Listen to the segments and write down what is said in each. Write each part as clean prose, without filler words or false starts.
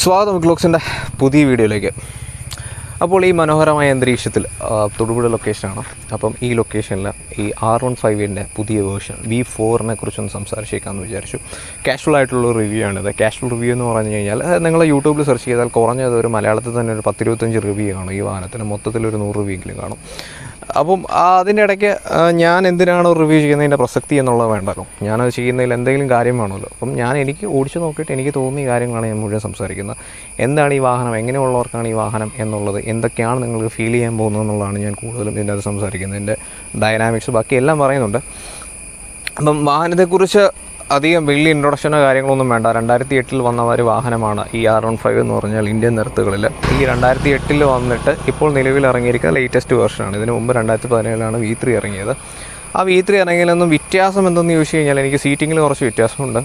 സ്വാഗതം വ്ളോഗ്സിൻ്റെ പുതിയ വീഡിയോയിലേക്ക്. അപ്പോൾ ഈ മനോഹരമായ അന്തരീക്ഷത്തിൽ തൊടുപുഴ ലൊക്കേഷനാണ്. അപ്പം ഈ ലൊക്കേഷനിൽ ഈ R15 പുതിയ വേർഷൻ V4 കുറിച്ചൊന്ന് സംസാരിച്ചേക്കാമെന്ന് വിചാരിച്ചു. കാഷ്വൽ ആയിട്ടുള്ള റിവ്യൂ ആണിത്. കാഷ്വൽ റിവ്യൂ എന്ന് പറഞ്ഞു കഴിഞ്ഞാൽ നിങ്ങൾ യൂട്യൂബിൽ സെർച്ച് ചെയ്താൽ കുറഞ്ഞത് ഒരു മലയാളത്തിൽ തന്നെ ഒരു 10-25 റിവ്യൂ കാണും. ഈ വാഹനത്തിന് മൊത്തത്തിലൊരു 100 റിവ്യൂങ്കിലും കാണും. അപ്പം അതിൻ്റെ ഇടയ്ക്ക് ഞാൻ എന്തിനാണോ റിവ്യൂ ചെയ്യുന്നതിൻ്റെ പ്രസക്തി എന്നുള്ളത് വേണ്ടല്ലോ, ഞാനത് ചെയ്യുന്നതിൽ എന്തെങ്കിലും കാര്യം വേണമല്ലോ. അപ്പം എനിക്ക് ഓടിച്ചു നോക്കിയിട്ട് എനിക്ക് തോന്നിയ കാര്യങ്ങളാണ് ഞാൻ മുഴുവൻ സംസാരിക്കുന്നത്. എന്താണ് ഈ വാഹനം, എങ്ങനെയുള്ളവർക്കാണ് ഈ വാഹനം എന്നുള്ളത്, എന്തൊക്കെയാണ് നിങ്ങൾക്ക് ഫീൽ ചെയ്യാൻ പോകുന്നത് എന്നുള്ളതാണ് ഞാൻ കൂടുതലും ഇതിൻ്റെ അത് സംസാരിക്കുന്നത്. ഇതിൻ്റെ ഡൈനാമിക്സ് ബാക്കി എല്ലാം പറയുന്നുണ്ട്. അപ്പം വാഹനത്തെക്കുറിച്ച് അധികം വലിയ ഇൻട്രൊഡക്ഷനോ കാര്യങ്ങളൊന്നും വേണ്ട. 2008 വന്ന ഒരു വാഹനമാണ് ഈ R15 എന്ന് പറഞ്ഞാൽ. ഇന്ത്യൻ നിരത്തുകളിൽ ഈ 2008 വന്നിട്ട് ഇപ്പോൾ നിലവിൽ ഇറങ്ങിയിരിക്കുന്ന ലേറ്റസ്റ്റ് വേർഷനാണ്. ഇതിന് മുമ്പ് 2017 V3 ഇറങ്ങിയത്. ആ V3 ഇറങ്ങിയതിലൊന്നും വ്യത്യാസം എന്തെന്ന് ചോദിച്ചു കഴിഞ്ഞാൽ എനിക്ക് സീറ്റിങ്ങിൽ കുറച്ച് വ്യത്യാസമുണ്ട്.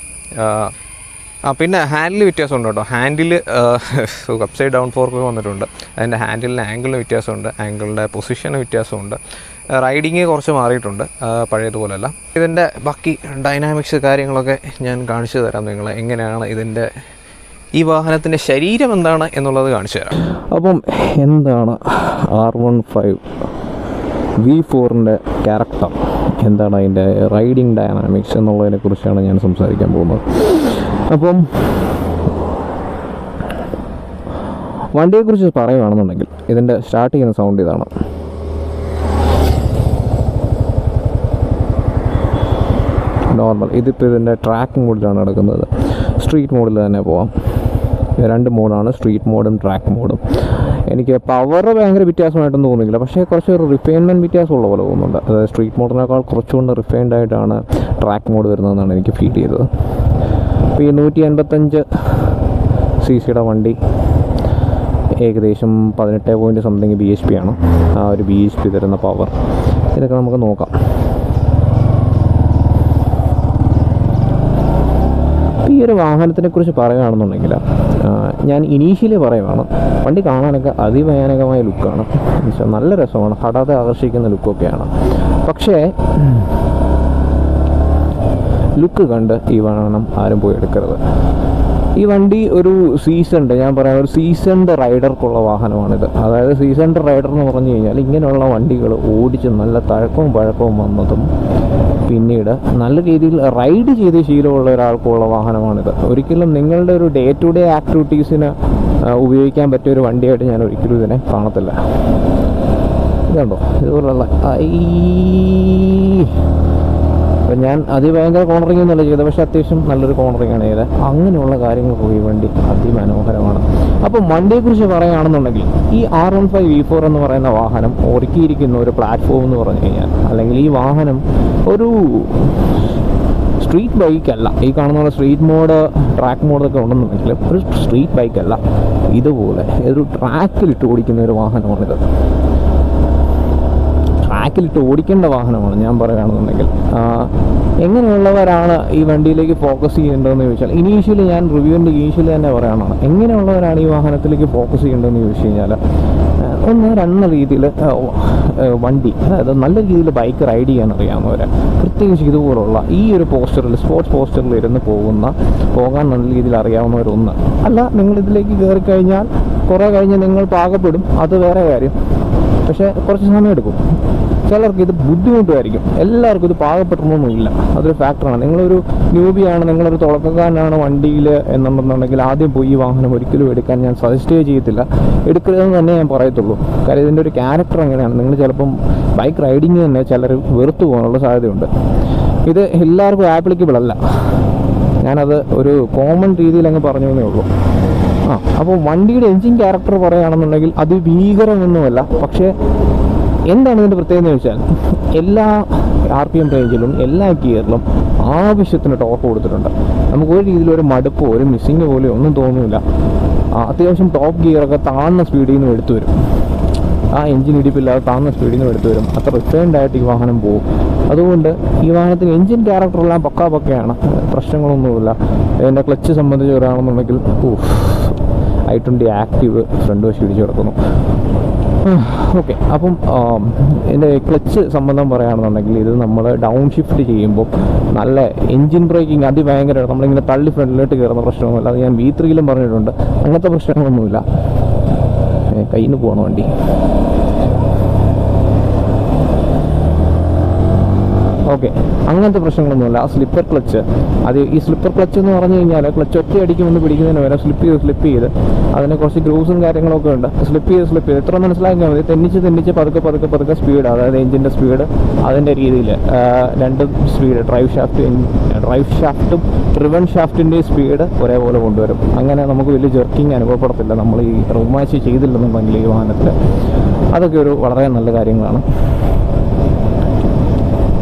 പിന്നെ ഹാൻഡിൽ വ്യത്യാസമുണ്ട് കേട്ടോ. ഹാൻഡിൽ അപ്സൈഡ് ഡൗൺ ഫോർക്ക് വന്നിട്ടുണ്ട്. അതിൻ്റെ ഹാൻഡിലിന് ആംഗിളിന് വ്യത്യാസമുണ്ട്, ആംഗിളിൻ്റെ പൊസിഷന് വ്യത്യാസമുണ്ട്, റൈഡിങ് കുറച്ച് മാറിയിട്ടുണ്ട്, പഴയതുപോലെയല്ല. ഇതിൻ്റെ ബാക്കി ഡൈനാമിക്സ് കാര്യങ്ങളൊക്കെ ഞാൻ കാണിച്ചു തരാം. നിങ്ങൾ എങ്ങനെയാണ് ഇതിൻ്റെ ഈ വാഹനത്തിൻ്റെ ശരീരം എന്താണ് എന്നുള്ളത് കാണിച്ചു തരാം. അപ്പം എന്താണ് R15 V4 ക്യാരക്ടർ, എന്താണ് അതിൻ്റെ റൈഡിങ് ഡൈനാമിക്സ് എന്നുള്ളതിനെക്കുറിച്ചാണ് ഞാൻ സംസാരിക്കാൻ പോകുന്നത്. അപ്പം വണ്ടിയെക്കുറിച്ച് പറയുകയാണെന്നുണ്ടെങ്കിൽ ഇതിൻ്റെ സ്റ്റാർട്ട് ചെയ്യുന്ന സൗണ്ട് ഇതാണ്. നോർമൽ. ഇതിപ്പോൾ ഇതിൻ്റെ ട്രാക്ക് മോഡിലാണ് നടക്കുന്നത്. സ്ട്രീറ്റ് മോഡിൽ തന്നെ പോവാം. രണ്ട് മോഡാണ്, സ്ട്രീറ്റ് മോഡും ട്രാക്ക് മോഡും. എനിക്ക് പവർ ഭയങ്കര വ്യത്യാസമായിട്ടൊന്നും തോന്നുന്നില്ല, പക്ഷേ കുറച്ച് റിഫൈൻമെൻറ്റ് വ്യത്യാസമുള്ള പോലെ തോന്നുന്നുണ്ട്. അതായത് സ്ട്രീറ്റ് മോഡിനേക്കാൾ കുറച്ചുകൊണ്ട് റിഫൈൻഡ് ആയിട്ടാണ് ട്രാക്ക് മോഡ് വരുന്നതെന്നാണ് എനിക്ക് ഫീൽ ചെയ്തത്. അപ്പോൾ ഈ 185cc വണ്ടി ഏകദേശം 18 point something bhp ആണ് ആ ഒരു bhp തരുന്ന പവർ. ഇതൊക്കെ നമുക്ക് നോക്കാം. ഈ ഒരു വാഹനത്തിനെക്കുറിച്ച് പറയുകയാണെന്നുണ്ടെങ്കിൽ ഞാൻ ഇനീഷ്യലി പറയുകയാണ്, വണ്ടി കാണാനൊക്കെ അതിഭയാനകമായ ലുക്കാണ്. നല്ല രസമാണ്, ഹടാതെ ആകർഷിക്കുന്ന ലുക്കൊക്കെയാണ്. പക്ഷേ ലുക്ക് കണ്ട് ഈ വാഹനം ആരും പോയി എടുക്കരുത്. ഈ വണ്ടി ഒരു സീസൺഡ്, ഞാൻ പറയാം, ഒരു സീസൺഡ് റൈഡർക്കുള്ള വാഹനമാണിത്. അതായത് സീസൺഡ് റൈഡർ എന്ന് പറഞ്ഞു കഴിഞ്ഞാൽ ഇങ്ങനെയുള്ള വണ്ടികൾ ഓടിച്ച് നല്ല തഴക്കവും പഴക്കവും വന്നതും പിന്നീട് നല്ല രീതിയിൽ റൈഡ് ചെയ്ത് ശീലമുള്ള ഒരാൾക്കുള്ള വാഹനമാണിത്. ഒരിക്കലും നിങ്ങളുടെ ഒരു ഡേ ടു ഡേ ആക്ടിവിറ്റീസിന് ഉപയോഗിക്കാൻ പറ്റിയ ഒരു വണ്ടിയായിട്ട് ഞാൻ ഒരിക്കലും ഇതിനെ കാണത്തില്ല. ഇതുണ്ടോ, ഇതുപോലുള്ള അപ്പം ഞാൻ അതിഭയങ്കര കോർണറിംഗ് എന്നല്ല ചെയ്തത്, പക്ഷേ അത്യാവശ്യം നല്ലൊരു കോർണറിംഗ് ആണ് ചെയ്തത്. അങ്ങനെയുള്ള കാര്യങ്ങൾക്ക് ഈ വണ്ടി അതിമനോഹരമാണ്. അപ്പം വണ്ടിയെക്കുറിച്ച് പറയുകയാണെന്നുണ്ടെങ്കിൽ ഈ R15 V4 എന്ന് പറയുന്ന വാഹനം ഒരുക്കിയിരിക്കുന്ന ഒരു പ്ലാറ്റ്ഫോം എന്ന് പറഞ്ഞു കഴിഞ്ഞാൽ, അല്ലെങ്കിൽ ഈ വാഹനം ഒരു സ്ട്രീറ്റ് ബൈക്കല്ല. ഈ കാണുന്ന സ്ട്രീറ്റ് മോഡ് ട്രാക്ക് മോഡൊക്കെ ഉണ്ടെന്നുണ്ടെങ്കിലും ഒരു സ്ട്രീറ്റ് ബൈക്കല്ല, ഇതുപോലെ ഒരു ട്രാക്കിലിട്ട് ഓടിക്കുന്ന ഒരു വാഹനമാണിത്. ട്രാക്കിലിട്ട് ഓടിക്കേണ്ട വാഹനമാണ് ഞാൻ പറയുകയാണെന്നുണ്ടെങ്കിൽ. എങ്ങനെയുള്ളവരാണ് ഈ വണ്ടിയിലേക്ക് ഫോക്കസ് ചെയ്യേണ്ടതെന്ന് ചോദിച്ചാൽ, ഇനീഷ്യലി ഞാൻ റിവ്യൂവിൻ്റെ ഇനീഷ്യലി തന്നെ പറയാനാണ്, എങ്ങനെയുള്ളവരാണ് ഈ വാഹനത്തിലേക്ക് ഫോക്കസ് ചെയ്യേണ്ടതെന്ന് ചോദിച്ചു കഴിഞ്ഞാൽ, ഒന്ന് രണ്ട് രീതിയിൽ വണ്ടി, അതായത് നല്ല രീതിയിൽ ബൈക്ക് റൈഡ് ചെയ്യാൻ അറിയാവുന്നവർ, പ്രത്യേകിച്ച് ഇതുപോലുള്ള ഈ ഒരു പോസ്റ്ററിൽ സ്പോർട്സ് പോസ്റ്ററിൽ ഇരുന്ന് പോകാൻ നല്ല രീതിയിൽ അറിയാവുന്നവരൊന്ന്. അല്ല, നിങ്ങളിതിലേക്ക് കയറിക്കഴിഞ്ഞാൽ കുറേ കഴിഞ്ഞ് നിങ്ങൾ പാകപ്പെടും, അത് വേറെ കാര്യം, പക്ഷേ കുറച്ച് സമയമെടുക്കും. ചിലർക്ക് ഇത് ബുദ്ധിമുട്ടുമായിരിക്കും. എല്ലാവർക്കും ഇത് പാകപ്പെട്ടൊന്നുമില്ല, അതൊരു ഫാക്ടറാണ്. നിങ്ങളൊരു ന്യൂബിയാണ്, നിങ്ങളൊരു തുടക്കക്കാരനാണ് വണ്ടിയിൽ എന്നുണ്ടെന്നുണ്ടെങ്കിൽ ആദ്യം പോയി ഈ വാഹനം ഒരിക്കലും എടുക്കാൻ ഞാൻ സജസ്റ്റേ ചെയ്യത്തില്ല. എടുക്കരുതെന്ന് തന്നെ ഞാൻ പറയത്തുള്ളൂ. കാര്യം ഇതിൻ്റെ ഒരു ക്യാരക്ടർ അങ്ങനെയാണ്. നിങ്ങൾ ചിലപ്പം ബൈക്ക് റൈഡിങ് തന്നെ ചിലർ വെറുത്തു പോകാനുള്ള സാധ്യതയുണ്ട്. ഇത് എല്ലാവർക്കും ആപ്ലിക്കബിൾ അല്ല, ഞാനത് ഒരു കോമൺ രീതിയിൽ അങ്ങ് പറഞ്ഞു എന്നേ ഉള്ളൂ. അപ്പോൾ വണ്ടിയുടെ എൻജിൻ ക്യാരക്ടർ പറയുകയാണെന്നുണ്ടെങ്കിൽ അത് ഭീകരമൊന്നുമല്ല. പക്ഷേ എന്താണ് ഇതിൻ്റെ പ്രത്യേകത എന്ന് ചോദിച്ചാൽ, എല്ലാ RPM റേഞ്ചിലും എല്ലാ ഗിയറിലും ആവശ്യത്തിന് ടോർക്ക് കൊടുത്തിട്ടുണ്ട്. നമുക്ക് ഒരു രീതിയിലൊരു മടുപ്പോ ഒരു മിസ്സിങ് പോലെയോ ഒന്നും തോന്നില്ല. അത്യാവശ്യം ടോപ്പ് ഗിയറൊക്കെ താഴ്ന്ന സ്പീഡിൽ നിന്നും എടുത്തു വരും. ആ എൻജിൻ ഇടിപ്പില്ലാതെ താഴ്ന്ന സ്പീഡിൽ നിന്നും എടുത്തു വരും. അത്ര റിഫൈൻഡായിട്ട് ഈ വാഹനം പോകും. അതുകൊണ്ട് ഈ വാഹനത്തിന് എൻജിൻ ക്യാരക്ടറെല്ലാം പക്കാപക്കയാണ്, പ്രശ്നങ്ങളൊന്നുമില്ല. എൻ്റെ ക്ലച്ച് സംബന്ധിച്ച് പറയുകയാണെന്നുണ്ടെങ്കിൽ I20 ആക്റ്റീവ് ഫ്രണ്ട് വശം ഇടിച്ചു കിടക്കുന്നു. Okay, അപ്പം ഇതിൻ്റെ ക്ലച്ച് സംബന്ധം പറയുകയാണെന്നുണ്ടെങ്കിൽ ഇത് നമ്മൾ ഡൗൺ ഷിഫ്റ്റ് ചെയ്യുമ്പോൾ നല്ല എൻജിൻ ബ്രേക്കിംഗ് അതിഭയങ്കരമാണ്. നമ്മളിങ്ങനെ തള്ളി ഫ്രണ്ടിലോട്ട് കയറുന്ന പ്രശ്നമൊന്നുമില്ല. അത് ഞാൻ V3-യിലും പറഞ്ഞിട്ടുണ്ട്, അങ്ങനത്തെ പ്രശ്നങ്ങളൊന്നുമില്ല. കയ്യിൽ നിന്ന് പോകണം വണ്ടി. ഓക്കെ, അങ്ങനത്തെ പ്രശ്നങ്ങളൊന്നുമില്ല. ആ സ്ലിപ്പർ ക്ലച്ച്, അത് ഈ സ്ലിപ്പർ ക്ലച്ച് എന്ന് പറഞ്ഞു കഴിഞ്ഞാൽ ക്ലച്ച് ഒറ്റ അടിക്കുമെന്ന് പിടിക്കുന്നതിന് വരെ സ്ലിപ്പ് ചെയ്ത് അതിന് കുറച്ച് ഗ്രൂസും കാര്യങ്ങളൊക്കെ ഉണ്ട്. സ്ലിപ്പ് ചെയ്ത് ഇത്ര മനസ്സിലാക്കിയാൽ മതി. തെന്നിച്ച് പതുക്കെ സ്പീഡ്, അതായത് എഞ്ചിൻ്റെ സ്പീഡ് അതിൻ്റെ രീതിയിൽ രണ്ടും സ്പീഡ്, ഡ്രൈവ് ഷാഫ്റ്റും റിവൺ ഷാഫ്റ്റിൻ്റെ സ്പീഡ് ഒരേപോലെ കൊണ്ടുവരും. അങ്ങനെ നമുക്ക് വലിയ ജെർക്കിങ് അനുഭവപ്പെടത്തില്ല നമ്മൾ ഈ റൂമാശി ചെയ്തില്ലെന്നുണ്ടെങ്കിൽ ഈ വാഹനത്തിൽ. അതൊക്കെ ഒരു വളരെ നല്ല കാര്യങ്ങളാണ്.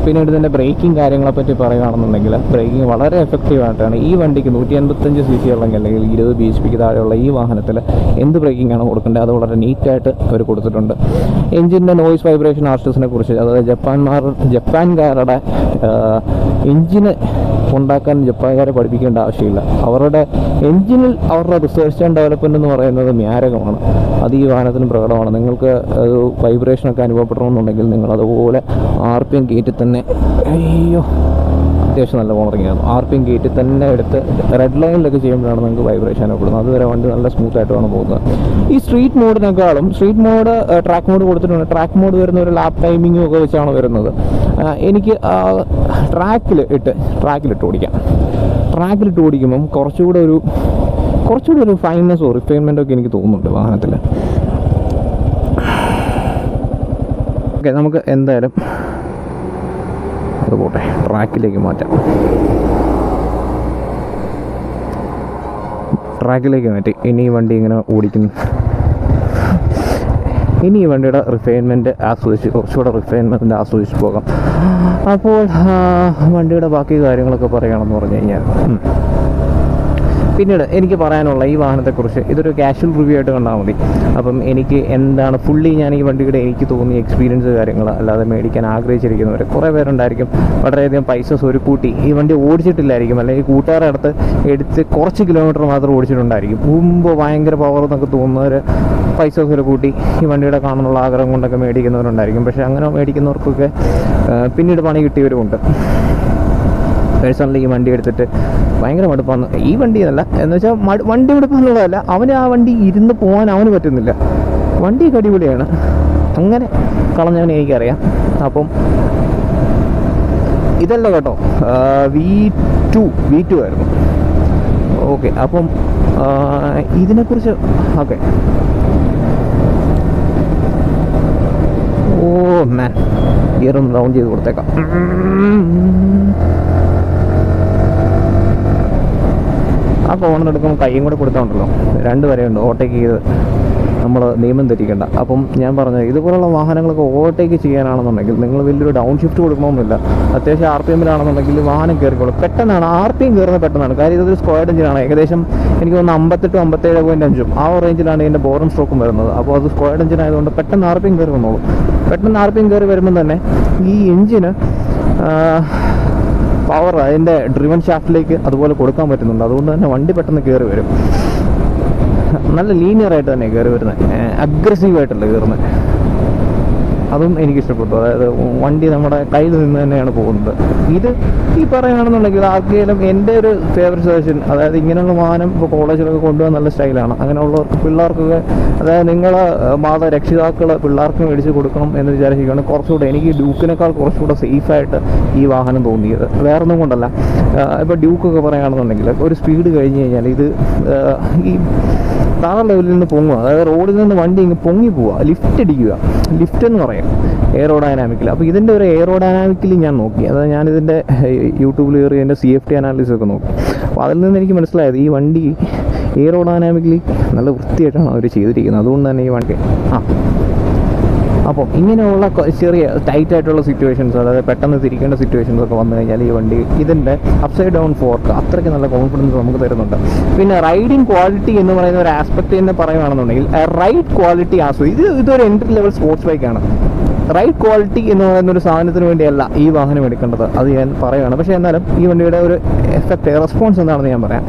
പിന്നീട് ഇതിൻ്റെ ബ്രേക്കിംഗ് കാര്യങ്ങളെപ്പറ്റി പറയുകയാണെന്നുണ്ടെങ്കിൽ ബ്രേക്കിംഗ് വളരെ എഫക്റ്റീവായിട്ടാണ് ഈ വണ്ടിക്ക് 185cc ഉള്ളെങ്കിൽ അല്ലെങ്കിൽ 20 bhp താഴെയുള്ള ഈ വാഹനത്തിൽ എന്ത് ബ്രേക്കിംഗ് ആണ് കൊടുക്കേണ്ടത് അത് വളരെ നീറ്റായിട്ട് അവർ കൊടുത്തിട്ടുണ്ട്. എഞ്ചിൻ്റെ നോയ്സ് വൈബ്രേഷൻ ആർട്ടിസിനെ കുറിച്ച്, അതായത് ജപ്പാൻകാരുടെ എഞ്ചിന് ഉണ്ടാക്കാൻ ജപ്പാൻകാരെ പഠിപ്പിക്കേണ്ട ആവശ്യമില്ല. അവരുടെ എഞ്ചിനിൽ അവരുടെ റിസർച്ച് ആൻഡ് ഡെവലപ്മെൻറ്റ് എന്ന് പറയുന്നത് മ്യാരകമാണ്. അത് ഈ വാഹനത്തിന് പ്രകടമാണ്. നിങ്ങൾക്ക് അത് വൈബ്രേഷനൊക്കെ അനുഭവപ്പെടണമെന്നുണ്ടെങ്കിൽ നിങ്ങളതുപോലെ RPM ഗേറ്റിൽ തന്നെ, അയ്യോ അത്യാവശ്യം നല്ല പോകണമെന്നായിരുന്നു, RPM ഗേറ്റിൽ തന്നെ എടുത്ത് റെഡ് ലൈനിലൊക്കെ ചെയ്യുമ്പോഴാണ് നിങ്ങൾക്ക് വൈബ്രേഷൻ അനുഭവപ്പെടുന്നത്. അതുവരെ വണ്ടി നല്ല സ്മൂത്തായിട്ടാണ് പോകുന്നത്. ഈ സ്ട്രീറ്റ് മോഡ് ട്രാക്ക് മോഡ് കൊടുത്തിട്ടുണ്ട്. ട്രാക്ക് മോഡ് വരുന്ന ഒരു ലാപ്പ് ടൈമിങ്ങും ഒക്കെ വെച്ചാണ് വരുന്നത്. എനിക്ക് ട്രാക്കിലിട്ട് ഓടിക്കുമ്പം കുറച്ചുകൂടെ ഒരു ഫൈനസോ റിഫൈൻമെൻറ്റൊക്കെ എനിക്ക് തോന്നുന്നുണ്ട് വാഹനത്തിൽ. ഓക്കെ, നമുക്ക് എന്തായാലും അത് പോട്ടെ, ട്രാക്കിലേക്ക് മാറ്റി ഇനി ഈ വണ്ടിയുടെ കുറച്ചുകൂടെ റിഫൈൻമെൻറ്റ് ആസ്വദിച്ച് പോകാം. അപ്പോൾ വണ്ടിയുടെ ബാക്കി കാര്യങ്ങളൊക്കെ പറയുകയാണെന്ന് പറഞ്ഞു കഴിഞ്ഞാൽ പിന്നീട് എനിക്ക് പറയാനുള്ള ഈ വാഹനത്തെക്കുറിച്ച് ഇതൊരു കാഷ്വൽ റിവ്യൂ ആയിട്ട് കണ്ടാൽ മതി. അപ്പം എനിക്ക് എന്താണ് ഫുള്ളി ഞാൻ ഈ വണ്ടിയുടെ എനിക്ക് തോന്നിയ എക്സ്പീരിയൻസ് കാര്യങ്ങൾ അല്ലാതെ മേടിക്കാൻ ആഗ്രഹിച്ചിരിക്കുന്നവർ കുറേ പേരുണ്ടായിരിക്കും. വളരെയധികം പൈസ സ്വരുക്കൂട്ടി ഈ വണ്ടി ഓടിച്ചിട്ടില്ലായിരിക്കും, അല്ലെങ്കിൽ കൂട്ടുകാരുടെ അടുത്ത് എടുത്ത് കുറച്ച് കിലോമീറ്റർ മാത്രം ഓടിച്ചിട്ടുണ്ടായിരിക്കും. മുമ്പ് ഭയങ്കര പവർ എന്നൊക്കെ തോന്നുന്നവർ പൈസ സ്വരുക്കൂട്ടി ഈ വണ്ടിയുടെ കാണാനുള്ള ആഗ്രഹം കൊണ്ടൊക്കെ മേടിക്കുന്നവരുണ്ടായിരിക്കും. പക്ഷേ അങ്ങനെ മേടിക്കുന്നവർക്കൊക്കെ പിന്നീട് പണി കിട്ടിയവരുമുണ്ട്. പേഴ്സണലി ഈ വണ്ടി എടുത്തിട്ട് ഭയങ്കര മടുപ്പാണ്. ഈ വണ്ടി എന്നല്ല എന്ന് വെച്ചാൽ വണ്ടി മടുപ്പാന്നുള്ളതല്ല, അവന് ആ വണ്ടി ഇരുന്ന് പോകാൻ അവന് പറ്റുന്നില്ല. വണ്ടിയൊക്കെ അടിപൊളിയാണ്, അങ്ങനെ കളഞ്ഞവനെ എനിക്കറിയാം. അപ്പം ഇതല്ല കേട്ടോ, V2 ആയിരുന്നു. ഓക്കെ, അപ്പം ഇതിനെക്കുറിച്ച് ഓക്കെ. ഓ മാൻ, ഗിയറും റൗണ്ട് ചെയ്ത് കൊടുത്തേക്കാം. ആ ഫോണിൽ എടുക്കുമ്പോൾ കൈയും കൂടെ കൊടുത്തോണ്ടല്ലോ രണ്ടുപേരെയുണ്ട് ഓവർടേക്ക് ചെയ്ത് നമ്മൾ നിയമം തെറ്റിക്കേണ്ട. അപ്പം ഞാൻ പറഞ്ഞത് ഇതുപോലുള്ള വാഹനങ്ങളൊക്കെ ഓവർടേക്ക് ചെയ്യാനാണെന്നുണ്ടെങ്കിൽ നിങ്ങൾ വലിയൊരു ഡൗൺ ഷിഫ്റ്റ് കൊടുക്കണമെന്നില്ല. അത്യാവശ്യം RPMലാണെന്നുണ്ടെങ്കിൽ വാഹനം കയറിക്കോളും. പെട്ടെന്നാണ് RPM കയറുന്നത്, പെട്ടെന്നാണ്. കാര്യം ഇതൊരു സ്ക്വയർഡ് എഞ്ചിനാണ്. ഏകദേശം എനിക്ക് തോന്നുന്നു 58-57.5 ആ റേഞ്ചിലാണ് ഇതിൻ്റെ ബോറും സ്ട്രോക്കും വരുന്നത്. അപ്പോൾ അത് സ്ക്വയർഡ് എഞ്ചിനായതുകൊണ്ട് പെട്ടെന്ന് RPM കയറി വന്നോളൂ. പെട്ടെന്ന് RPM കയറി വരുമ്പോൾ തന്നെ ഈ എഞ്ചിന് പവർ അതിൻ്റെ ഡ്രിവൺ ഷാഫ്റ്റിലേക്ക് അതുപോലെ കൊടുക്കാൻ പറ്റുന്നുണ്ട്. അതുകൊണ്ട് തന്നെ വണ്ടി പെട്ടെന്ന് കയറി വരും. നല്ല ലീനിയറായിട്ട് തന്നെ കയറി വരുന്നത്, അഗ്രസീവായിട്ടല്ല കയറുന്നത്. അതും എനിക്കിഷ്ടപ്പെട്ടു. അതായത് വണ്ടി നമ്മുടെ കയ്യിൽ നിന്ന് തന്നെയാണ് പോകുന്നത്. ഇത് ഈ പറയുകയാണെന്നുണ്ടെങ്കിൽ ആർക്കെങ്കിലും എൻ്റെ ഒരു ഫേവറേറ്റ് സജഷൻ, അതായത് ഇങ്ങനെയുള്ള വാഹനം ഇപ്പോൾ കോളേജിലൊക്കെ കൊണ്ടുപോകാൻ നല്ല സ്റ്റൈലാണ്. അങ്ങനെയുള്ളവർക്ക് പിള്ളേർക്കൊക്കെ, അതായത് നിങ്ങൾ രക്ഷിതാക്കൾ പിള്ളേർക്ക് മേടിച്ച് കൊടുക്കണം എന്ന് വിചാരിക്കുകയാണ്. കുറച്ചുകൂടെ എനിക്ക് ഡ്യൂക്കിനേക്കാൾ കുറച്ചുകൂടെ സേഫായിട്ട് ഈ വാഹനം തോന്നിയത് വേറൊന്നും കൊണ്ടല്ല. ഇപ്പോൾ ഡ്യൂക്കൊക്കെ പറയുകയാണെന്നുണ്ടെങ്കിൽ ഒരു സ്പീഡ് കഴിഞ്ഞ് കഴിഞ്ഞാൽ ഇത് ഈ താഴെ ലെവലിൽ നിന്ന് പൊങ്ങുക, അതായത് റോഡിൽ നിന്ന് വണ്ടി ഇങ്ങ് പൊങ്ങി പോവുക, ലിഫ്റ്റ് എന്ന് പറയാം എയറോഡൈനാമിക്കൽ. അപ്പോൾ ഇതിൻ്റെ ഒരു എയറോഡൈനാമിക്കലി ഞാൻ നോക്കി, അതായത് ഞാനിതിൻ്റെ യൂട്യൂബിൽ കയറി എൻ്റെ CFD അനാലിസിസ് ഒക്കെ നോക്കി. അപ്പോൾ അതിൽ നിന്ന് എനിക്ക് മനസ്സിലായത് ഈ വണ്ടി എയറോഡൈനാമിക്കലി നല്ല വൃത്തിയായിട്ടാണ് അവർ ചെയ്തിരിക്കുന്നത്. അതുകൊണ്ട് തന്നെ ഈ വണ്ടി അപ്പോൾ ഇങ്ങനെയുള്ള ചെറിയ ടൈറ്റായിട്ടുള്ള സിറ്റുവേഷൻസ്, അതായത് പെട്ടെന്ന് തിരിക്കേണ്ട സിറ്റുവേഷൻസൊക്കെ വന്നു കഴിഞ്ഞാൽ ഈ വണ്ടി ഇതിൻ്റെ അപ്സൈഡ് ഡൗൺ ഫോർക്ക് അത്രയ്ക്ക് നല്ല കോൺഫിഡൻസ് നമുക്ക് തരുന്നുണ്ട്. പിന്നെ റൈഡിങ് ക്വാളിറ്റി എന്ന് പറയുന്ന ഒരു ആസ്പെക്റ്റ് തന്നെ പറയുകയാണെന്നുണ്ടെങ്കിൽ റൈഡ് ക്വാളിറ്റി ആസ്വദിക്കും. ഇതൊരു എൻട്രി ലെവൽ സ്പോർട്സ് ബൈക്കാണ്. റൈറ്റ് ക്വാളിറ്റി എന്ന് പറയുന്നൊരു സാധനത്തിന് വേണ്ടിയല്ല ഈ വാഹനം എടുക്കേണ്ടത്, അത് ഞാൻ പറയുകയാണ്. പക്ഷേ എന്നാലും ഈ വണ്ടിയുടെ ഒരു എഫക്റ്റ് റെസ്പോൺസ് എന്താണെന്ന് ഞാൻ പറയാം.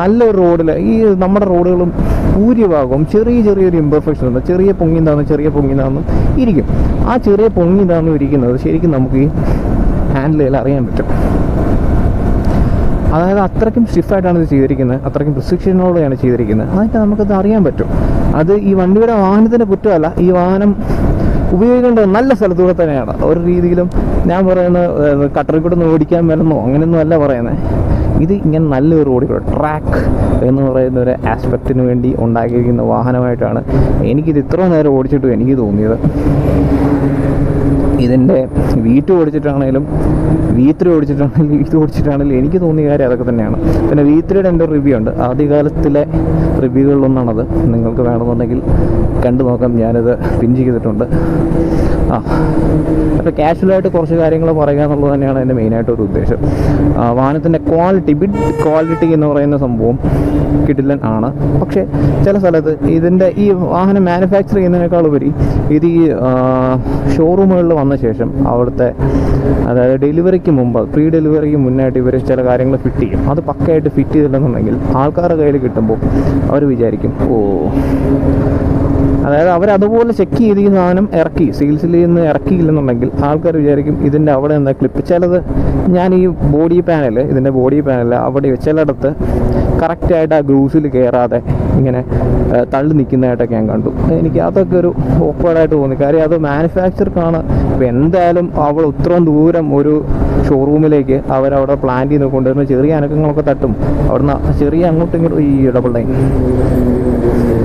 നല്ലൊരു റോഡിൽ ഈ നമ്മുടെ റോഡുകളും ഭൂരിഭാഗവും ചെറിയൊരു ഇംപെർഫെക്ഷൻ ഉണ്ട്, ചെറിയ പൊങ്ങിന്താണെന്നും ഇരിക്കും. ആ ചെറിയ പൊങ്ങിന്താണെന്നും ഇരിക്കുന്നത് ശരിക്കും നമുക്ക് ഈ ഹാൻഡിൽ ചെയ്താൽ അറിയാൻ പറ്റും. അതായത് അത്രയ്ക്കും സ്റ്റിഫായിട്ടാണ് ഇത് ചെയ്തിരിക്കുന്നത്, അത്രയ്ക്കും പ്രിസിക്ഷനോടെയാണ് ചെയ്തിരിക്കുന്നത്. അതൊക്കെ നമുക്കത് അറിയാൻ പറ്റും. അത് ഈ വണ്ടിയുടെ വാഹനത്തിൻ്റെ കുറ്റമല്ല, ഈ വാഹനം ഉപയോഗിക്കേണ്ടത് നല്ല സ്ഥലത്തൂടെ തന്നെയാണ്. ഒരു രീതിയിലും ഞാൻ പറയുന്നത് കട്ടറിൽ കൂടെ ഒന്നും ഓടിക്കാൻ മേലെന്നോ അങ്ങനെയൊന്നും അല്ല പറയുന്നത്. ഇത് ഇങ്ങനെ നല്ലൊരു റോഡിലൂടെ ട്രാക്ക് എന്ന് പറയുന്ന ഒരു ആസ്പെക്റ്റിന് വേണ്ടി ഉണ്ടാക്കിയിരിക്കുന്ന വാഹനമായിട്ടാണ് എനിക്കിത് ഇത്ര നേരം ഓടിച്ചിട്ടും എനിക്ക് തോന്നിയത്. ഇതിൻ്റെ V2 ഓടിച്ചിട്ടാണെങ്കിലും V3 ഓടിച്ചിട്ടാണെങ്കിലും ഇത് ഓടിച്ചിട്ടാണെങ്കിലും എനിക്ക് തോന്നിയ കാര്യം അതൊക്കെ തന്നെയാണ്. പിന്നെ V3യുടെ എൻ്റെ റിവ്യൂ ഉണ്ട്, ആദ്യകാലത്തിലെ റിവ്യൂകളിലൊന്നാണത്. നിങ്ങൾക്ക് വേണമെന്നുണ്ടെങ്കിൽ കണ്ടു നോക്കാം, ഞാനത് പിൻ ചെയ്തിട്ടുണ്ട്. അപ്പോൾ കാഷ്വലായിട്ട് കുറച്ച് കാര്യങ്ങൾ പറയുക എന്നുള്ളത് തന്നെയാണ് എൻ്റെ മെയിനായിട്ടൊരു ഉദ്ദേശം. വാഹനത്തിൻ്റെ ബിൽഡ് ക്വാളിറ്റി എന്ന് പറയുന്ന സംഭവം കിടിലൻ ആണ്. പക്ഷേ ചില സ്ഥലത്ത് ഇതിൻ്റെ ഈ വാഹനം മാനുഫാക്ചർ ചെയ്യുന്നതിനേക്കാൾ ഉപരി ഇത് ഈ ഷോറൂമുകളിൽ വന്ന ശേഷം അവിടുത്തെ, അതായത് ഡെലിവറിക്ക് മുമ്പ്, പ്രീ ഡെലിവറിക്ക് മുന്നായിട്ട് ഇവർ ചില കാര്യങ്ങൾ ഫിറ്റ് ചെയ്യും. അത് പക്കയായിട്ട് ഫിറ്റ് ചെയ്തില്ലെന്നുണ്ടെങ്കിൽ ആൾക്കാരുടെ കയ്യിൽ കിട്ടുമ്പോൾ അവർ വിചാരിക്കും ഓ, അതായത് അവരതുപോലെ ചെക്ക് ചെയ്ത് ഈ സാധനം ഇറക്കി സെയിൽസിൽ നിന്ന് ഇറക്കിയില്ലെന്നുണ്ടെങ്കിൽ ആൾക്കാർ വിചാരിക്കും ഇതിൻ്റെ അവിടെ എന്താ ക്ലിപ്പ്. ചിലത് ഞാൻ ഈ ഇതിൻ്റെ ബോഡി പാനൽ അവിടെ ചിലയിടത്ത് കറക്റ്റായിട്ട് ആ ഗ്രൂസിൽ കയറാതെ ഇങ്ങനെ തള്ളി നിൽക്കുന്നതായിട്ടൊക്കെ ഞാൻ കണ്ടു. എനിക്ക് അതൊക്കെ ഒരു ഓക്വേർഡായിട്ട് തോന്നി. കാര്യം അത് മാനുഫാക്ചർക്കാണ്. ഇപ്പം എന്തായാലും അവിടെ ഇത്രയും ദൂരം ഒരു ഷോറൂമിലേക്ക് അവരവിടെ പ്ലാൻ ചെയ്ത് കൊണ്ടുവരുന്ന ചെറിയ അനക്കങ്ങളൊക്കെ തട്ടും. അവിടുന്ന് ചെറിയ അങ്ങോട്ടിങ്ങോട്ടും ഈ ഡബിൾ ലൈൻ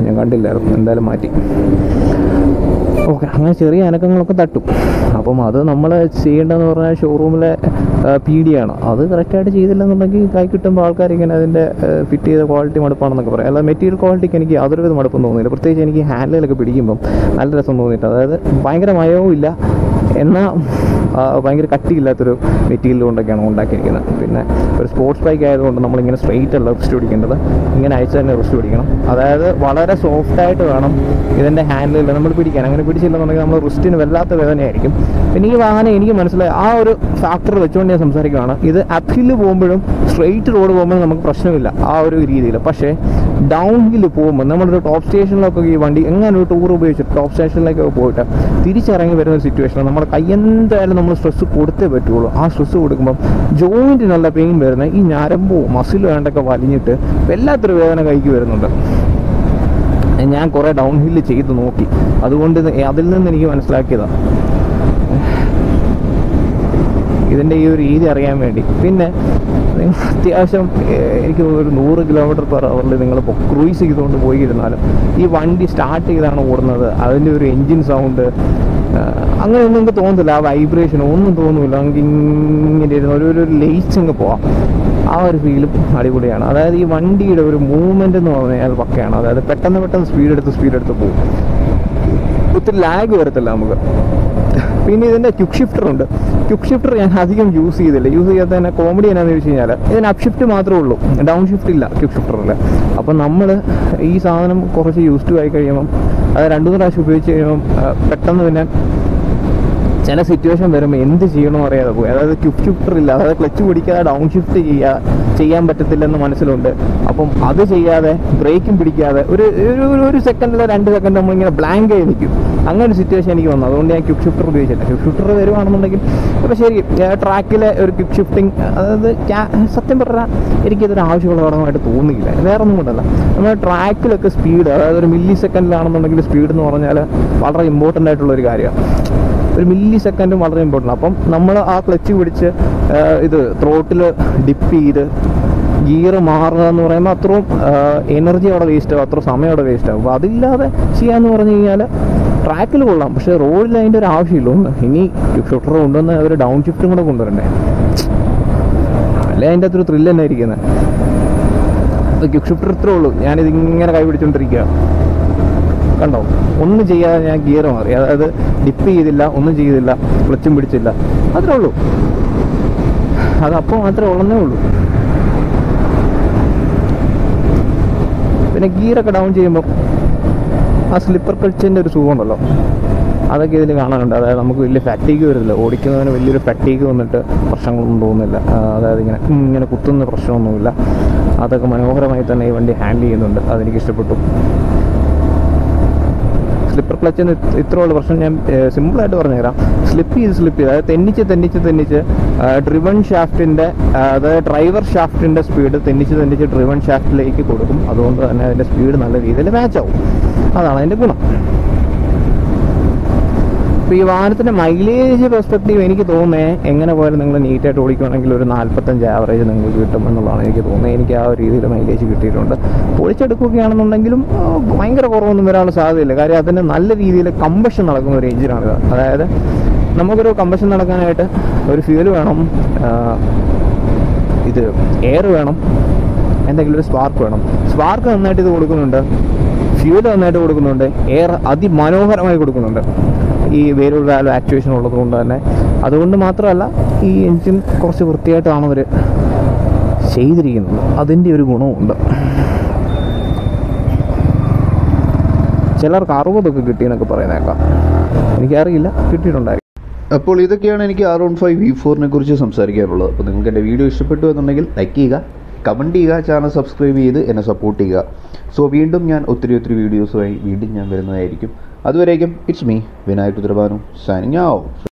ഞാൻ കണ്ടില്ലായിരുന്നു, എന്തായാലും മാറ്റി. ഓക്കെ, അങ്ങനെ ചെറിയ അനക്കങ്ങളൊക്കെ തട്ടും. അപ്പം അത് നമ്മൾ ചെയ്യേണ്ടതെന്ന് പറഞ്ഞാൽ ഷോറൂമിലെ പീഡിയാണ്. അത് കറക്റ്റായിട്ട് ചെയ്തില്ലെന്നുണ്ടെങ്കിൽ കൈ കിട്ടുമ്പോൾ ആൾക്കാർ ഇങ്ങനെ അതിൻ്റെ ഫിറ്റ് ചെയ്ത ക്വാളിറ്റി മടുപ്പാണെന്നൊക്കെ പറയാം. അല്ല, മെറ്റീരിയൽ ക്വാളിറ്റിക്ക് എനിക്ക് യാതൊരുവിധ മടുപ്പൊന്നും തോന്നിയില്ല. പ്രത്യേകിച്ച് എനിക്ക് ഹാൻഡിലൊക്കെ പിടിക്കുമ്പം നല്ല രസം തോന്നിയിട്ട്, അതായത് ഭയങ്കര മയവും ഇല്ല, എന്നാൽ ഭയങ്കര കട്ടിയില്ലാത്തൊരു മെറ്റീരിയൽ കൊണ്ടൊക്കെയാണ് ഉണ്ടാക്കിയിരിക്കുന്നത്. പിന്നെ ഒരു സ്പോർട്സ് ബൈക്ക് ആയതുകൊണ്ട് നമ്മളിങ്ങനെ സ്ട്രെയിറ്റ് അല്ല റിസ്റ്റ് പിടിക്കേണ്ടത്, ഇങ്ങനെ അയച്ചു തന്നെ റിസ്റ്റ് പിടിക്കണം. അതായത് വളരെ സോഫ്റ്റായിട്ട് വേണം ഇതിൻ്റെ ഹാൻഡിൽ നമ്മൾ പിടിക്കാൻ. അങ്ങനെ പിടിച്ചില്ലെന്നുണ്ടെങ്കിൽ നമ്മൾ റിസ്റ്റിന് വല്ലാത്ത വേദനയായിരിക്കും. പിന്നെ ഈ വാഹനം എനിക്ക് മനസ്സിലായി ആ ഒരു ഫാക്ടർ വെച്ചുകൊണ്ട് ഞാൻ സംസാരിക്കുകയാണ്. ഇത് അപ്ഹില് പോകുമ്പോഴും സ്ട്രെയിറ്റ് റോഡ് പോകുമ്പോഴും നമുക്ക് പ്രശ്നമില്ല ആ ഒരു രീതിയിൽ. പക്ഷേ ഡൗൺ ഹിൽ പോകുമ്പോൾ നമ്മളൊരു ടോപ്പ് സ്റ്റേഷനിലൊക്കെ ഈ വണ്ടി എങ്ങനെ ഒരു ടൂർ ഉപയോഗിച്ച് ടോപ്പ് സ്റ്റേഷനിലേക്കൊക്കെ പോയിട്ട് തിരിച്ചിറങ്ങി വരുന്ന ഒരു സിറ്റുവേഷനിൽ നമ്മുടെ കൈ എന്തായാലും നമ്മൾ സ്ട്രെസ് കൊടുത്തേ പറ്റുള്ളൂ. ആ സ്ട്രെസ് കൊടുക്കുമ്പം ജോയിൻറ്റ് നല്ല പെയിൻ വരുന്ന ഈ ഞരമ്പോ മസിലോ വേണ്ടൊക്കെ വലിഞ്ഞിട്ട് വല്ലാത്തൊരു വേദന കൈക്ക് വരുന്നുണ്ട്. ഞാൻ കുറേ ഡൗൺ ഹിൽ ചെയ്ത് നോക്കി, അതുകൊണ്ട് അതിൽ നിന്ന് എനിക്ക് മനസ്സിലാക്കിയതാണ് ഇതിൻ്റെ ഈ ഒരു രീതി അറിയാൻ വേണ്ടി. പിന്നെ നിങ്ങൾ അത്യാവശ്യം എനിക്ക് ഒരു 100 km/h നിങ്ങളിപ്പോൾ ക്രൂയിസ് ചെയ്തുകൊണ്ട് പോയിരുന്നാലും ഈ വണ്ടി സ്റ്റാർട്ട് ചെയ്താണ് ഓടുന്നത്. അതിൻ്റെ ഒരു എൻജിൻ സൗണ്ട് അങ്ങനെയൊന്നും നിങ്ങൾക്ക് തോന്നില്ല, ആ വൈബ്രേഷൻ ഒന്നും തോന്നില്ല. നമുക്ക് ഇങ്ങനെ ഇരുന്ന് ഒരു ലയിച്ചങ്ങ് പോവാം. ആ ഒരു ഫീലും അടിപൊളിയാണ്. അതായത് ഈ വണ്ടിയുടെ ഒരു മൂവ്മെൻ്റ് എന്ന് പറഞ്ഞാൽ പക്കയാണ്. അതായത് പെട്ടെന്ന് സ്പീഡെടുത്ത് പോകും, ഒത്തിരി ലാഗ് വരത്തില്ല നമുക്ക്. പിന്നെ ഇതിൻ്റെ ക്യുക്ക് ഷിഫ്റ്റർ ഞാൻ അധികം യൂസ് ചെയ്യാത്ത തന്നെ കോമഡി എന്നാന്ന് ചോദിച്ചു കഴിഞ്ഞാൽ ഇതിന് അപ് ഷിഫ്റ്റ് മാത്രമേ ഉള്ളൂ, ഡൗൺ ഷിഫ്റ്റ് ഇല്ല ക്യുക്ക് ഷിഫ്റ്ററിൽ. അപ്പം നമ്മൾ ഈ സാധനം കുറച്ച് യൂസ് ടു ആയി കഴിയുമ്പം, അത് 2-3 പ്രാവശ്യം ഉപയോഗിച്ച് കഴിയുമ്പം പെട്ടെന്ന് പിന്നെ ചില സിറ്റുവേഷൻ വരുമ്പോൾ എന്ത് ചെയ്യണമെന്ന് അറിയാതെ പോയി. അതായത് ക്യുക്ക് ഷിഫ്റ്റർ ഇല്ല, അതായത് ക്ലച്ച് പിടിക്കാതെ ഡൗൺ ഷിഫ്റ്റ് ചെയ്യാൻ പറ്റത്തില്ലെന്ന് മനസ്സിലുണ്ട്. അപ്പം അത് ചെയ്യാതെ ബ്രേക്കും പിടിക്കാതെ ഒരു ഒരു സെക്കൻഡിലോ 2 സെക്കൻഡ് നമ്മളിങ്ങനെ ബ്ലാങ്ക് ആയി നിൽക്കും. അങ്ങനെ ഒരു സിറ്റുവേഷൻ എനിക്ക് വന്നു. അതുകൊണ്ട് ഞാൻ ക്യുക്ക് ഷിഫ്റ്റർ ഉപയോഗിച്ചില്ല. ക്യുക്ക് ഷിഫ്റ്റർ വരുവാണെന്നുണ്ടെങ്കിൽ ഇപ്പോൾ ശരി ട്രാക്കിലെ ഒരു ക്യുക്ക് ഷിഫ്റ്റിംഗ്, അതായത് സത്യം പറഞ്ഞാൽ എനിക്കിതൊരു ആവശ്യമുള്ള ഘടകമായിട്ട് തോന്നിയില്ല. വേറെ ഒന്നും കൊണ്ടല്ല, നമ്മുടെ ട്രാക്കിലൊക്കെ സ്പീഡ്, അതായത് ഒരു മില്ലി സെക്കൻഡിലാണെന്നുണ്ടെങ്കിൽ സ്പീഡ് എന്ന് പറഞ്ഞാൽ വളരെ ഇമ്പോർട്ടൻ്റ് ആയിട്ടുള്ളൊരു കാര്യമാണ്. ഒരു മില്ലി സെക്കൻഡും വളരെ ഇമ്പോർട്ടൻ്റ്. അപ്പം നമ്മൾ ആ ക്ലച്ച് പിടിച്ച് ഇത് ത്രോട്ടിൽ ഡിപ്പ് ചെയ്ത് ഗിയർ മാറുക എന്ന് പറയുമ്പോൾ അത്രയും എനർജി അവിടെ വേസ്റ്റ് ആകും, അത്രയും സമയം അവിടെ വേസ്റ്റ് ആകും. അപ്പോൾ അതില്ലാതെ ചെയ്യാമെന്ന് പറഞ്ഞു കഴിഞ്ഞാൽ ട്രാക്കിൽ കൊള്ളാം, പക്ഷേ റോഡിൽ അതിൻ്റെ ഒരു ആവശ്യമില്ല. ഒന്ന് ഇനി ഷൂട്ടർ കൊണ്ടുവന്ന് അവർ ഡൗൺ ഷിഫ്റ്റും കൂടെ കൊണ്ടുവരണ്ടേ, അല്ലെ അതിൻ്റെ അത്ര ത്രില്ല് തന്നെ ഇരിക്കുന്നത്. അപ്പോൾ ക്യുക്ക് ഷിഫ്റ്റർ ഇത്രേ ഉള്ളൂ. ഞാനിതിങ്ങനെ കൈ പിടിച്ചുകൊണ്ടിരിക്കുക കണ്ടോ, ഒന്നും ചെയ്യാതെ ഞാൻ ഗിയർ മാറി, അതായത് ഡിപ്പ് ചെയ്തില്ല, ഒന്നും ചെയ്തില്ല, ക്ലച്ചും പിടിച്ചില്ല, അത്രേ ഉള്ളൂ. അതപ്പോൾ മാത്രമേ ഉള്ളതേ ഉള്ളൂ. പിന്നെ ഗിയറൊക്കെ ഡൗൺ ചെയ്യുമ്പോൾ ആ സ്ലിപ്പർ ക്ലച്ചിൻ്റെ ഒരു സുഖമുണ്ടല്ലോ, അതൊക്കെ ഇതിൽ കാണാറുണ്ട്. അതായത് നമുക്ക് വലിയ ഫാറ്റീഗ് വരുന്നില്ല, ഓടിക്കുന്നതിന് വലിയൊരു ഫാറ്റീഗ് വന്നിട്ട് പ്രശ്നങ്ങളൊന്നും തോന്നുന്നില്ല. അതായത് ഇങ്ങനെ കുത്തുന്ന പ്രശ്നമൊന്നുമില്ല. അതൊക്കെ മനോഹരമായി തന്നെ ഈ വണ്ടി ഹാൻഡിൽ ചെയ്യുന്നുണ്ട്, അതെനിക്ക് ഇഷ്ടപ്പെട്ടു. സ്ലിപ്പർ ക്ലച്ചിന് ഇത്രയുള്ള പ്രശ്നം ഞാൻ സിമ്പിളായിട്ട് പറഞ്ഞുതരാം. സ്ലിപ്പ് ചെയ്ത് അതായത് തെന്നിച്ച് ഡ്രിവൺ ഷാഫ്റ്റിൻ്റെ അതായത് ഡ്രൈവർ ഷാഫ്റ്റിൻ്റെ സ്പീഡ് തെന്നിച്ച് ഡ്രിവൺ ഷാഫ്റ്റിലേക്ക് കൊടുക്കും. അതുകൊണ്ട് തന്നെ അതിൻ്റെ സ്പീഡ് നല്ല രീതിയിൽ മാച്ചാവും, അതാണ് അതിൻ്റെ ഗുണം. അപ്പോൾ ഈ വാഹനത്തിൻ്റെ മൈലേജ് പെർസ്പെക്റ്റീവ് എനിക്ക് തോന്നുന്നേ എങ്ങനെ പോയാലും നിങ്ങൾ നീറ്റായിട്ട് ഓടിക്കുകയാണെങ്കിൽ ഒരു 45 ആവറേജ് നിങ്ങൾക്ക് കിട്ടും എന്നുള്ളതാണ് എനിക്ക് തോന്നുന്നത്. എനിക്ക് ആ ഒരു രീതിയിൽ മൈലേജ് കിട്ടിയിട്ടുണ്ട്. പൊളിച്ചെടുക്കുകയാണെന്നുണ്ടെങ്കിലും ഭയങ്കര കുറവൊന്നും വരാനുള്ള സാധ്യതയില്ല. കാര്യം അതിന് നല്ല രീതിയിൽ കമ്പഷൻ നടക്കുന്ന ഒരു എഞ്ചിനാണിത്. അതായത് നമുക്കൊരു കമ്പഷൻ നടക്കാനായിട്ട് ഒരു ഫ്യൂല് വേണം, ഇത് എയർ വേണം, എന്തെങ്കിലും ഒരു സ്പാർക്ക് വേണം. സ്പാർക്ക് നന്നായിട്ട് ഇത് കൊടുക്കുന്നുണ്ട്, ഫ്യൂല് നന്നായിട്ട് കൊടുക്കുന്നുണ്ട്, എയർ അതിമനോഹരമായി കൊടുക്കുന്നുണ്ട്. ഈ വേറൊരു വാൽവ് ആക്ച്വേഷൻ ഉള്ളതുകൊണ്ട് തന്നെ, അതുകൊണ്ട് മാത്രമല്ല ഈ എൻജിൻ കുറച്ച് വൃത്തിയായിട്ടാണ് അവർ ചെയ്തിരിക്കുന്നത്, അതിൻ്റെ ഒരു ഗുണമുണ്ട്. ചിലർക്ക് 60 കിട്ടിയെന്നൊക്കെ പറയുന്നേക്കാം, എനിക്കറിയില്ല, കിട്ടിയിട്ടുണ്ടായിരുന്നു. അപ്പോൾ ഇതൊക്കെയാണ് എനിക്ക് R15 V4 കുറിച്ച് സംസാരിക്കാനുള്ളത്. അപ്പോൾ നിങ്ങൾക്ക് എൻ്റെ വീഡിയോ ഇഷ്ടപ്പെട്ടു എന്നുണ്ടെങ്കിൽ ലൈക്ക് ചെയ്യുക, കമൻറ്റ് ചെയ്യുക, ചാനൽ സബ്സ്ക്രൈബ് ചെയ്ത് എന്നെ സപ്പോർട്ട് ചെയ്യുക. സോ വീണ്ടും ഞാൻ ഒത്തിരി വീഡിയോസുമായി വീണ്ടും ഞാൻ വരുന്നതായിരിക്കും. അതുവരേക്കും ഇറ്റ്സ് മീ, വിനായക് ഉത്തരവാനു, സൈനിങ് ഔട്ട്.